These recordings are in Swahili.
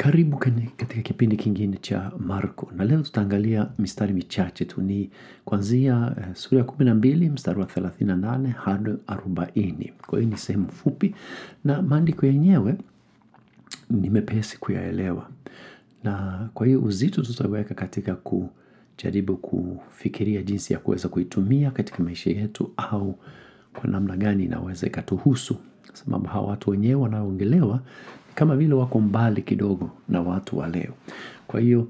Karibu katika kipindi kingine cha Marko, na leo tutaangalia mistari michache tu, ni kuanzia sura ya 12 mstari wa 38 hadi 40. Kwa hiyo ni sehemu fupi na maandiko yenyewe ni mepesi kuyaelewa, na kwa hiyo uzito tutaweka katika kujaribu kufikiria jinsi ya kuweza kuitumia katika maisha yetu, au kwa namna gani inaweza ikatuhusu, sababu hawa watu wenyewe wanaoongelewa kama vile wako mbali kidogo na watu wa leo. Kwa hiyo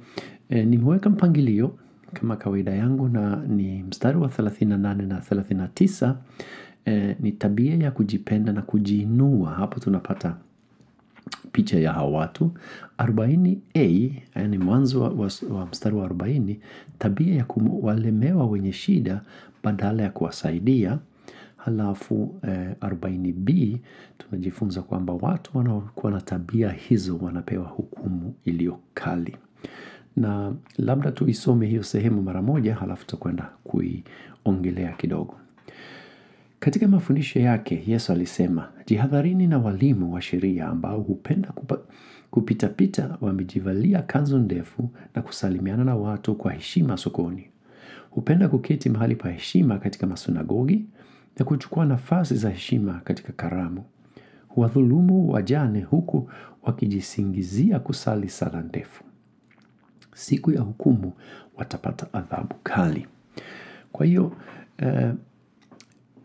nimeweka mpangilio kama kawaida yangu, na ni mstari wa 38 na 39 ni tabia ya kujipenda na kujiinua. Hapo tunapata picha ya hawa watu. 40a, yani mwanzo wa mstari wa 40, tabia ya kuwalemewa wenye shida badala ya kuwasaidia. Halafu 40b tunajifunza kwamba watu wanaokuwa na tabia hizo wanapewa hukumu iliyo kali. Na labda tuisome hiyo sehemu mara moja, halafu tutakwenda kuiongelea kidogo. Katika mafundisho yake Yesu alisema, "Jihadharini na walimu wa sheria ambao hupenda kupita-pita, wamejivalia kanzu ndefu na kusalimiana na watu kwa heshima sokoni. Hupenda kuketi mahali pa heshima katika masunagogi na kuchukua nafasi za heshima katika karamu. Huwadhulumu wajane huku wakijisingizia kusali sala ndefu. Siku ya hukumu watapata adhabu kali." Kwa hiyo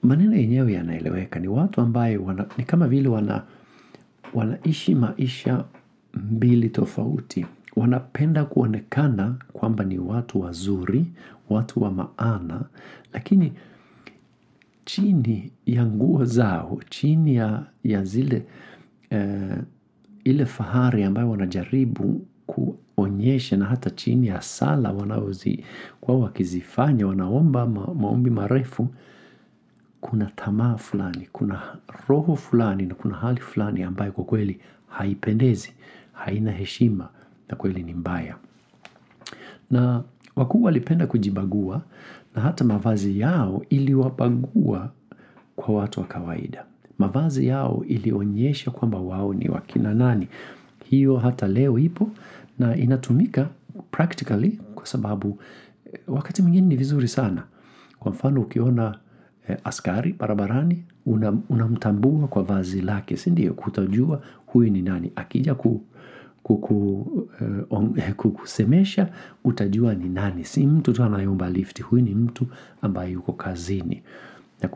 maneno yenyewe yanaeleweka. Ni watu ambaye ni kama vile wanaishi maisha mbili tofauti. Wanapenda kuonekana kwamba ni watu wazuri, watu wa maana, lakini chini ya nguo zao, chini ya zile ile fahari ambayo wanajaribu kuonyesha, na hata chini ya sala kwa wakizifanya, wanaomba maombi marefu, kuna tamaa fulani, kuna roho fulani, na kuna hali fulani ambayo kwa kweli haipendezi, haina heshima, na kweli ni mbaya. Na wakuu walipenda kujibagua, na hata mavazi yao iliwabagua kwa watu wa kawaida. Mavazi yao ilionyesha kwamba wao ni wakina nani. Hiyo hata leo ipo na inatumika practically, kwa sababu wakati mwingine ni vizuri sana. Kwa mfano, ukiona askari barabarani, unamtambua kwa vazi lake, si ndio? Kutajua huyu ni nani. Akija kukusemesha, utajua ni nani. Si mtu tu anayeomba lifti, huyu ni mtu ambaye yuko kazini. Na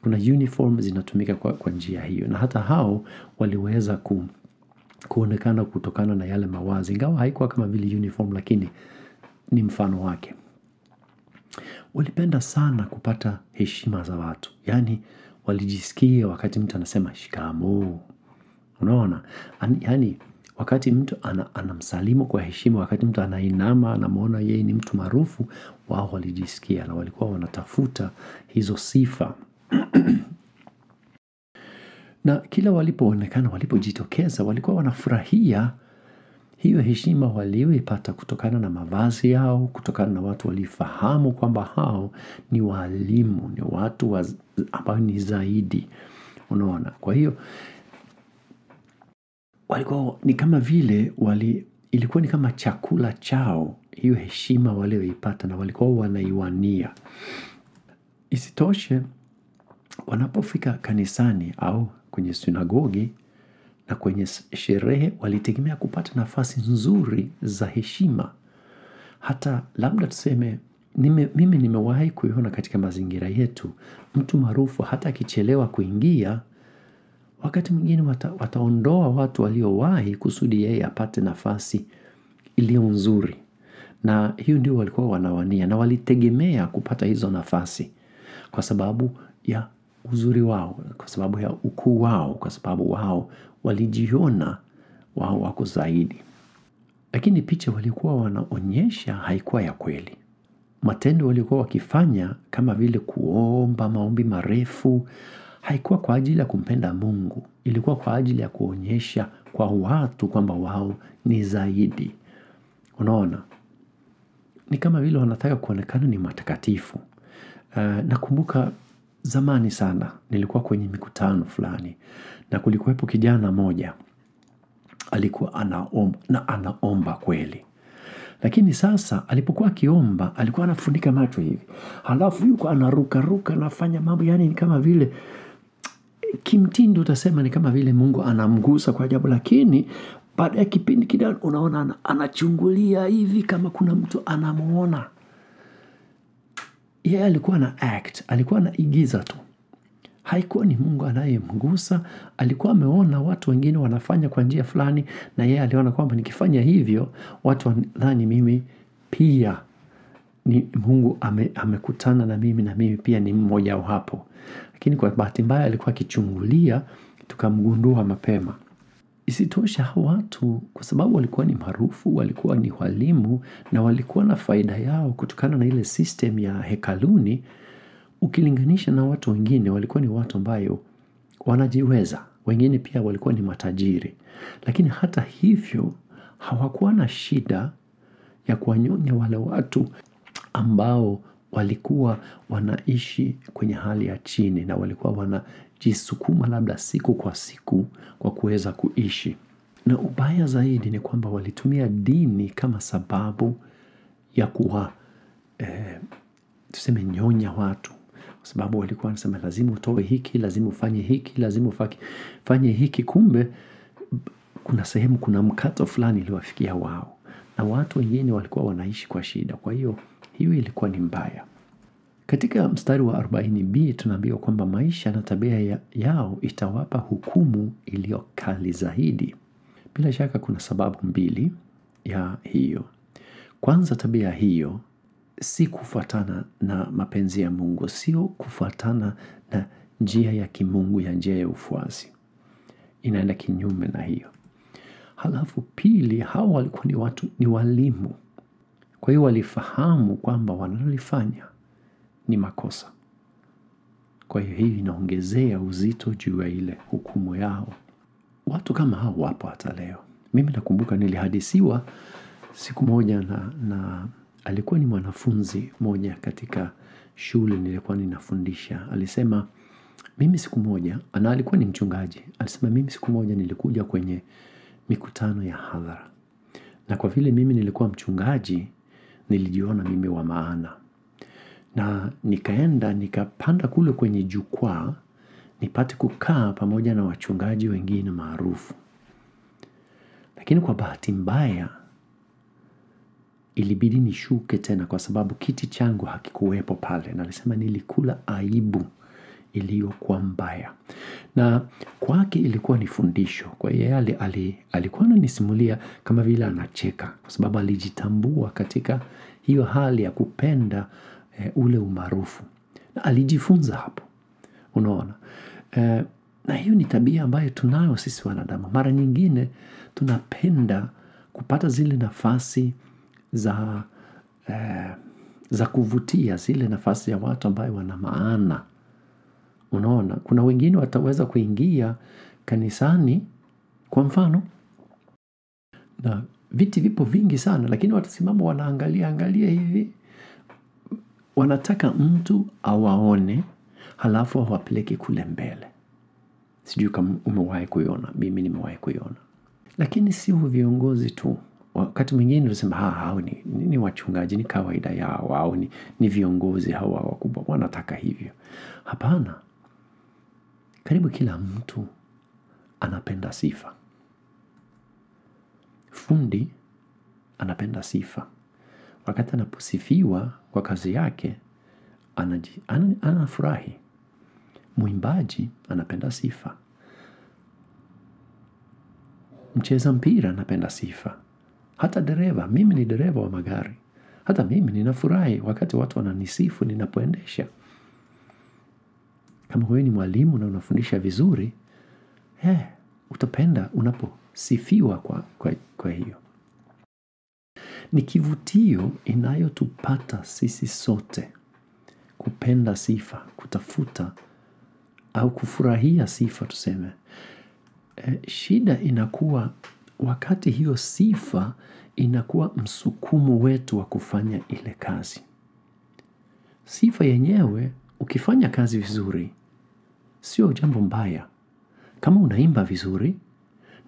kuna uniform zinatumika kwa njia hiyo. Na hata hao waliweza kuonekana kutokana na yale mawazi, ingawa haikuwa kama vile uniform, lakini ni mfano wake. Walipenda sana kupata heshima za watu. Yani walijisikia wakati mtu anasema shikamoo. Unaona? Yani wakati mtu anamsalimu kwa heshima, wakati mtu anainama, anamuona yeye ni mtu maarufu, wao walijisikia, na walikuwa wanatafuta hizo sifa. Na kila walipoonekana, walipojitokeza, walikuwa wanafurahia hiyo heshima walioipata kutokana na mavazi yao, kutokana na watu walifahamu kwamba hao ni walimu, ni watu ambao ni zaidi. Unaona? Kwa hiyo walikuwa ni kama vile ilikuwa ni kama chakula chao, hiyo heshima walioipata, na walikuwa wanaiwania. Isitoshe, wanapofika kanisani au kwenye sinagogi na kwenye sherehe, walitegemea kupata nafasi nzuri za heshima. Hata labda tuseme, mimi nimewahi kuiona katika mazingira yetu, mtu maarufu hata akichelewa kuingia, wakati mwingine wataondoa watu waliowahi kusudi yeye apate nafasi iliyo nzuri. Na hiyo ndio walikuwa wanawania, na walitegemea kupata hizo nafasi kwa sababu ya uzuri wao, kwa sababu ya ukuu wao, kwa sababu wao walijiona wao wako zaidi. Lakini picha walikuwa wanaonyesha haikuwa ya kweli. Matendo walikuwa wakifanya, kama vile kuomba maombi marefu, haikuwa kwa ajili ya kumpenda Mungu, ilikuwa kwa ajili ya kuonyesha kwa watu kwamba wao ni zaidi. Unaona? Ni kama vile wanataka kuonekana ni matakatifu. Nakumbuka zamani sana, nilikuwa kwenye mikutano fulani, na kulikuwepo kijana moja alikuwa anaomba na anaomba kweli. Lakini sasa alipokuwa akiomba alikuwa anafunika macho hivi. Halafu yuko anaruka anafanya mambo, yani ni kama vile kimtindo utasema ni kama vile Mungu anamgusa kwa ajabu, lakini baada ya kipindi kidogo unaona anachungulia hivi kama kuna mtu anamuona. Yeye alikuwa na act, alikuwa anaigiza tu. Haikuwa ni Mungu anayemgusa, alikuwa ameona watu wengine wanafanya kwa njia fulani na yeye aliona kwamba nikifanya hivyo watu wanadhani mimi pia ni Mungu amekutana na mimi pia ni mmoja hapo. Lakini kwa bahati mbaya alikuwa akichungulia, tukamgundua mapema. Isitoshe hawa watu kwa sababu walikuwa ni maarufu, walikuwa ni walimu na walikuwa na faida yao kutokana na ile system ya hekaluni. Ukilinganisha na watu wengine walikuwa ni watu ambayo wanajiweza, wengine pia walikuwa ni matajiri. Lakini hata hivyo hawakuwa na shida ya kuwanyonya wale watu ambao walikuwa wanaishi kwenye hali ya chini na walikuwa wanajisukuma labda siku kwa siku kwa kuweza kuishi. Na ubaya zaidi ni kwamba walitumia dini kama sababu ya kuwa tuseme nyonya watu. Kwa sababu walikuwa wanasema lazima utoe hiki, lazima ufanye hiki, lazima ufanye hiki, kumbe kuna sehemu kuna mkato fulani iliwafikia wao. Na watu wengine walikuwa wanaishi kwa shida. Kwa hiyo ilikuwa ni mbaya. Katika mstari wa 40b tunaambiwa kwamba maisha na tabia yao itawapa hukumu iliyo kali zaidi. Bila shaka kuna sababu mbili ya hiyo. Kwanza, tabia hiyo si kufuatana na mapenzi ya Mungu, sio kufuatana na njia ya kimungu, ya njia ya ufuasi. Inaenda kinyume na hiyo. Halafu pili, hao walikuwa ni watu, ni walimu. Kwa hiyo walifahamu kwamba wanalifanya ni makosa. Kwa hiyo hii inaongezea uzito juu ya ile hukumu yao. Watu kama hao wapo hata leo. Mimi nakumbuka nilihadisiwa siku moja na alikuwa ni mwanafunzi moja katika shule nilikuwa ninafundisha. Alisema mimi siku moja, na alikuwa ni mchungaji, alisema mimi siku moja nilikuja kwenye mikutano ya hadhara. Na kwa vile mimi nilikuwa mchungaji, nilijiona mimi wa maana. Na nikaenda, nikapanda kule kwenye jukwaa, nipate kukaa pamoja na wachungaji wengine maarufu. Lakini kwa bahati mbaya, ilibidi nishuke tena kwa sababu kiti changu hakikuwepo pale. Na alisema nilikula aibu iliyokuwa mbaya. Na kwake ilikuwa ni fundisho. Kwa hiyo alikuwa ananisimulia kama vile anacheka kwa sababu alijitambua katika hiyo hali ya kupenda ule umaarufu. Na alijifunza hapo. Unaona? Na hiyo ni tabia ambayo tunayo sisi wanadamu. Mara nyingine tunapenda kupata zile nafasi za kuvutia, zile nafasi ya watu ambayo wana maana. Unaona, kuna wengine wataweza kuingia kanisani kwa mfano na viti vipo vingi sana, lakini watasimama wanaangalia hivi, wanataka mtu awaone halafu awapeleke kule mbele. Sijui kama umewahi kuiona, mimi nimewahi kuiona. Lakini sio viongozi tu. Wakati mwingine unasema hao ni wachungaji, ni kawaida yao, hao ni viongozi hawa wakubwa wanataka hivyo. Hapana. Karibu kila mtu anapenda sifa. Fundi anapenda sifa. Wakati anaposifiwa kwa kazi yake, anafurahi. Mwimbaji anapenda sifa. Mcheza mpira anapenda sifa. Hata dereva, mimi ni dereva wa magari. Hata mimi ninafurahi wakati watu wananisifu ninapoendesha. Kama wewe ni mwalimu na unafundisha vizuri, utapenda unaposifiwa kwa hiyo. Ni kivutio inayotupata sisi sote. Kupenda sifa, kutafuta au kufurahia sifa tuseme. Shida inakuwa wakati hiyo sifa inakuwa msukumo wetu wa kufanya ile kazi. Sifa yenyewe, ukifanya kazi vizuri, sio jambo mbaya. Kama unaimba vizuri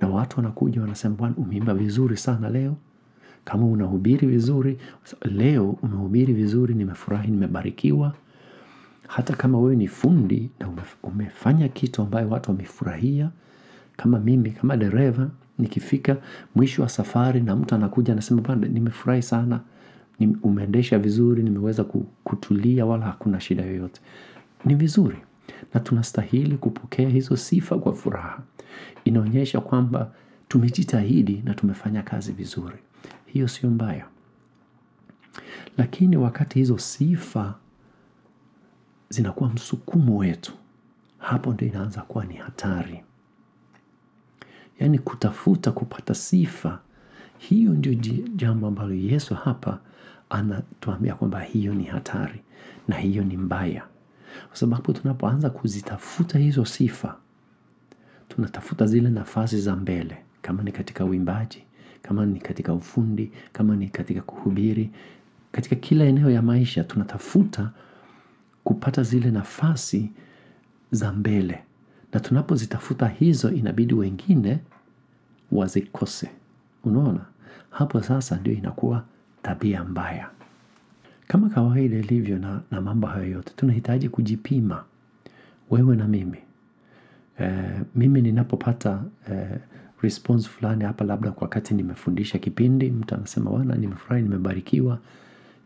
Na watu wanakuja wanasema, Bwana umeimba vizuri sana leo. Kama unahubiri vizuri, leo umehubiri vizuri, nimefurahi, nimebarikiwa. Hata kama wewe ni fundi na umefanya kitu ambayo watu wamefurahia, kama mimi, kama dereva, nikifika mwisho wa safari na mtu anakuja anasema, Bwana nimefurahi sana, umeendesha vizuri, nimeweza kutulia wala hakuna shida yoyote. Ni vizuri. Na tunastahili kupokea hizo sifa kwa furaha. Inaonyesha kwamba tumejitahidi na tumefanya kazi vizuri. Hiyo sio mbaya. Lakini wakati hizo sifa zinakuwa msukumo wetu, hapo ndio inaanza kuwa ni hatari. Yani kutafuta kupata sifa, hiyo ndio jambo ambalo Yesu hapa anatuambia kwamba hiyo ni hatari na hiyo ni mbaya. Kwa sababu tunapoanza kuzitafuta hizo sifa, tunatafuta zile nafasi za mbele, kama ni katika uimbaji, kama ni katika ufundi, kama ni katika kuhubiri, katika kila eneo ya maisha tunatafuta kupata zile nafasi za mbele. Na tunapozitafuta hizo, inabidi wengine wazikose. Unaona? Hapo sasa ndio inakuwa tabia mbaya. Kama kawaida ilivyo na mambo hayo yote, tunahitaji kujipima wewe na mimi. Mimi ninapopata response fulani hapa, labda kwa wakati nimefundisha kipindi, mtu anasema wana nimefurahi, nimebarikiwa.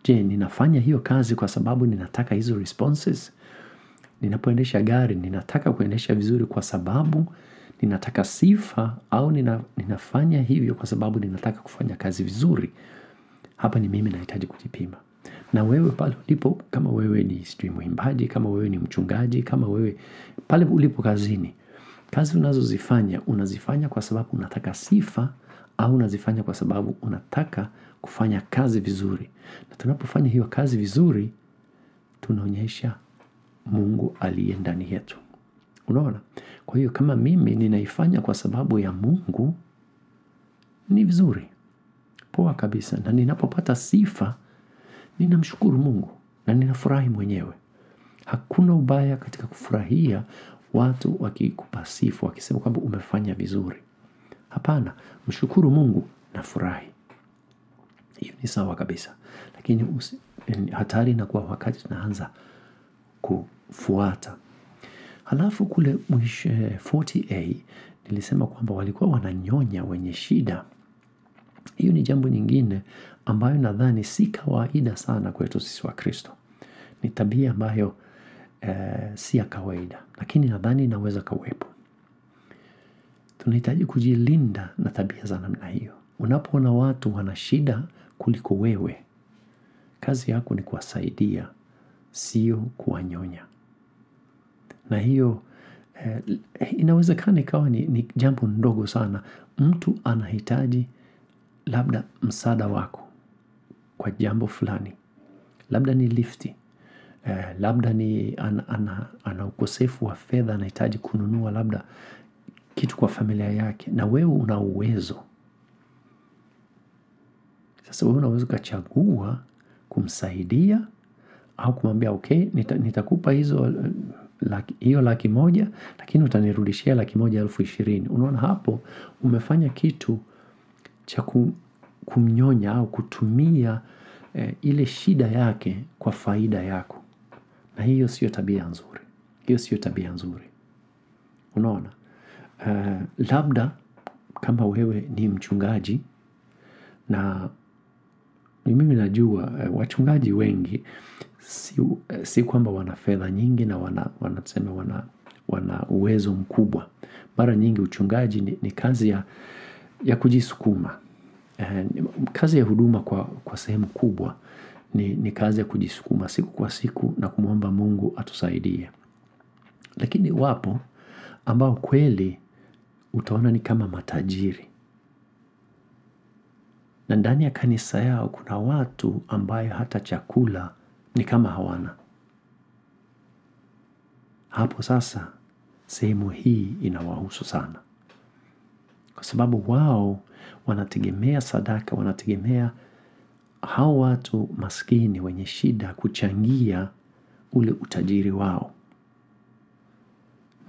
Je, ninafanya hiyo kazi kwa sababu ninataka hizo responses? Ninapoendesha gari, ninataka kuendesha vizuri kwa sababu ninataka sifa, au ninafanya hivyo kwa sababu ninataka kufanya kazi vizuri? Hapa ni mimi nahitaji kujipima. Na wewe pale ulipo, kama wewe ni muimbaji, kama wewe ni mchungaji, kama wewe pale ulipo kazini, kazi unazozifanya, unazifanya kwa sababu unataka sifa, au unazifanya kwa sababu unataka kufanya kazi vizuri? Na tunapofanya hiyo kazi vizuri, tunaonyesha Mungu aliye ndani yetu. Unaona? Kwa hiyo kama mimi ninaifanya kwa sababu ya Mungu, ni vizuri. Poa kabisa. Na ninapopata sifa, ninamshukuru Mungu na ninafurahi mwenyewe. Hakuna ubaya katika kufurahia watu wakikupa sifa, wakisema kwamba umefanya vizuri. Hapana, mshukuru Mungu na furahi. Hiyo ni sawa kabisa. Lakini hatari inakuwa wakati tunaanza kufuata. Halafu kule 40a nilisema kwamba walikuwa wananyonya wenye shida. Hiyo ni jambo nyingine ambayo nadhani si kawaida sana kwetu sisi wa Kristo. Ni tabia ambayo si ya kawaida, lakini nadhani inaweza kuwepo. Tunahitaji kujilinda na tabia za namna hiyo. Unapoona watu wana shida kuliko wewe, kazi yako ni kuwasaidia, sio kuwanyonya. Na hiyo inawezekana ikawa ni jambo ndogo sana. Mtu anahitaji labda msaada wako kwa jambo fulani. Labda ni lifti, labda ni ana ukosefu wa fedha, anahitaji kununua labda kitu kwa familia yake, na wewe una uwezo. Sasa wewe unaweza kuchagua kumsaidia au kumwambia okay, nitakupa hizo hiyo 100,000, lakini utanirudishia 120,000. Unaona, hapo umefanya kitu cha kumnyonya au kutumia ile shida yake kwa faida yako. Na hiyo sio tabia nzuri. Hiyo sio tabia nzuri. Unaona? Labda kama wewe ni mchungaji, na mimi najua wachungaji wengi si kwamba wana fedha nyingi na wana uwezo mkubwa. Mara nyingi uchungaji ni kazi ya kujisukuma. Kazi ya huduma kwa sehemu kubwa ni kazi ya kujisukuma siku kwa siku na kumwomba Mungu atusaidie. Lakini wapo ambao kweli utaona ni kama matajiri, na ndani ya kanisa yao kuna watu ambayo hata chakula ni kama hawana. Hapo sasa sehemu hii inawahusu sana, kwa sababu wao wanategemea sadaka, wanategemea hao watu maskini wenye shida kuchangia ule utajiri wao.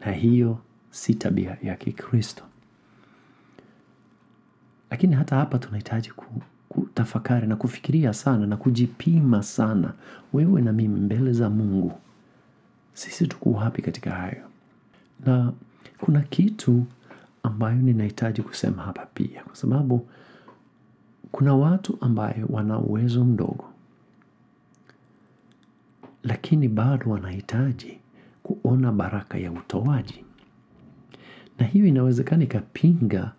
Na hiyo si tabia ya Kikristo. Lakini hata hapa tunahitaji kutafakari na kufikiria sana na kujipima sana, wewe na mimi mbele za Mungu. Sisi tuko wapi katika hayo? Na kuna kitu ambayo ninahitaji kusema hapa pia, kwa sababu kuna watu ambaye wana uwezo mdogo, lakini bado wanahitaji kuona baraka ya utoaji. Na hiyo inawezekana ikapinga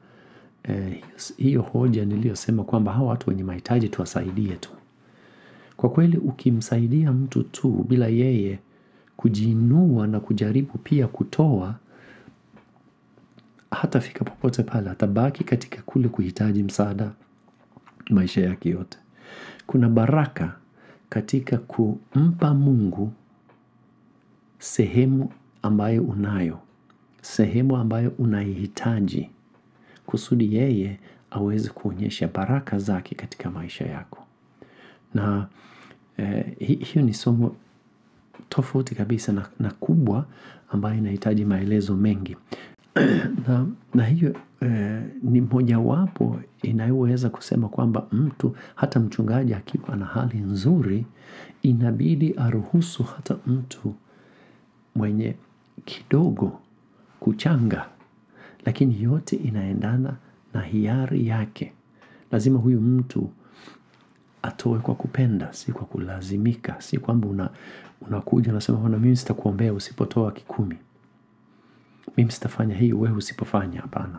hiyo hoja niliyosema kwamba hawa watu wenye mahitaji tuwasaidie tu. Kwa kweli ukimsaidia mtu tu bila yeye kujiinua na kujaribu pia kutoa, hatafika popote pale, atabaki katika kule kuhitaji msaada maisha yake yote. Kuna baraka katika kumpa Mungu sehemu ambayo unayo, sehemu ambayo unaihitaji, kusudi yeye aweze kuonyesha baraka zake katika maisha yako. Na hiyo ni somo tofauti kabisa na kubwa ambayo inahitaji maelezo mengi. na hiyo ni mojawapo inayoweza kusema kwamba mtu, hata mchungaji akiwa na hali nzuri, inabidi aruhusu hata mtu mwenye kidogo kuchanga, lakini yote inaendana na hiari yake. Lazima huyu mtu atoe kwa kupenda, si kwa kulazimika, si kwamba unakuja unasema bwana mimi sitakuombea usipotoa 10. Mimi sitafanya hii wewe usipofanya. Hapana.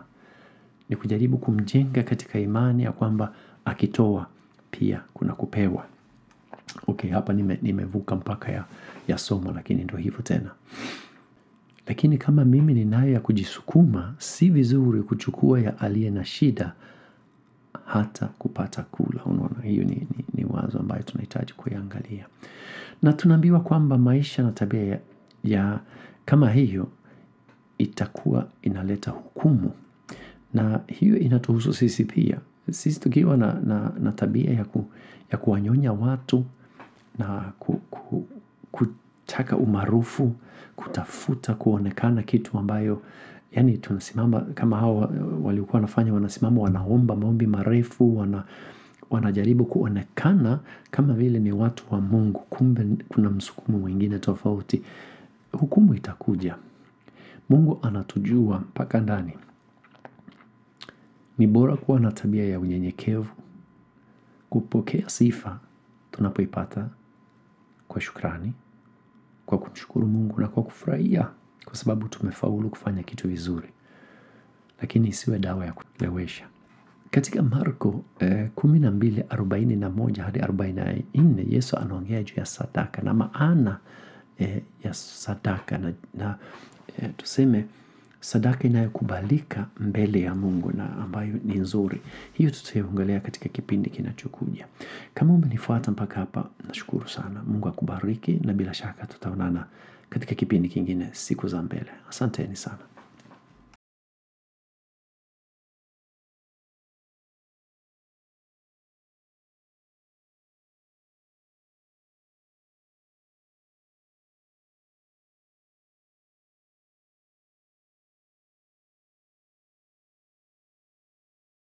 Ni kujaribu kumjenga katika imani ya kwamba akitoa pia kuna kupewa. Okay, hapa nimevuka mpaka ya somo, lakini ndio hivyo tena. Lakini kama mimi ninayo ya kujisukuma, si vizuri kuchukua ya aliye na shida hata kupata kula. Unaona, hiyo ni wazo ambayo tunahitaji kuiangalia. Na tunaambiwa kwamba maisha na tabia ya kama hiyo itakuwa inaleta hukumu. Na hiyo inatuhusu sisi pia. Sisi tukiwa na tabia ya kuwanyonya watu na kutaka umaarufu, kutafuta kuonekana kitu ambayo, yani tunasimama kama hao waliokuwa wanafanya, wanasimama wanaomba maombi marefu, wanajaribu kuonekana kama vile ni watu wa Mungu, kumbe kuna msukumo mwingine tofauti. Hukumu itakuja. Mungu anatujua mpaka ndani. Ni bora kuwa na tabia ya unyenyekevu, kupokea sifa tunapoipata kwa shukrani, kwa kumshukuru Mungu na kwa kufurahia kwa sababu tumefaulu kufanya kitu vizuri, lakini isiwe dawa ya kulewesha. Katika Marko 12:41 hadi 44 Yesu anaongea juu ya sadaka na maana ya sadaka na tuseme sadaka inayokubalika mbele ya Mungu na ambayo ni nzuri. Hiyo tutaiongelea katika kipindi kinachokuja. Kama umenifuata mpaka hapa, nashukuru sana. Mungu akubariki, na bila shaka tutaonana katika kipindi kingine siku za mbele. Asanteni sana.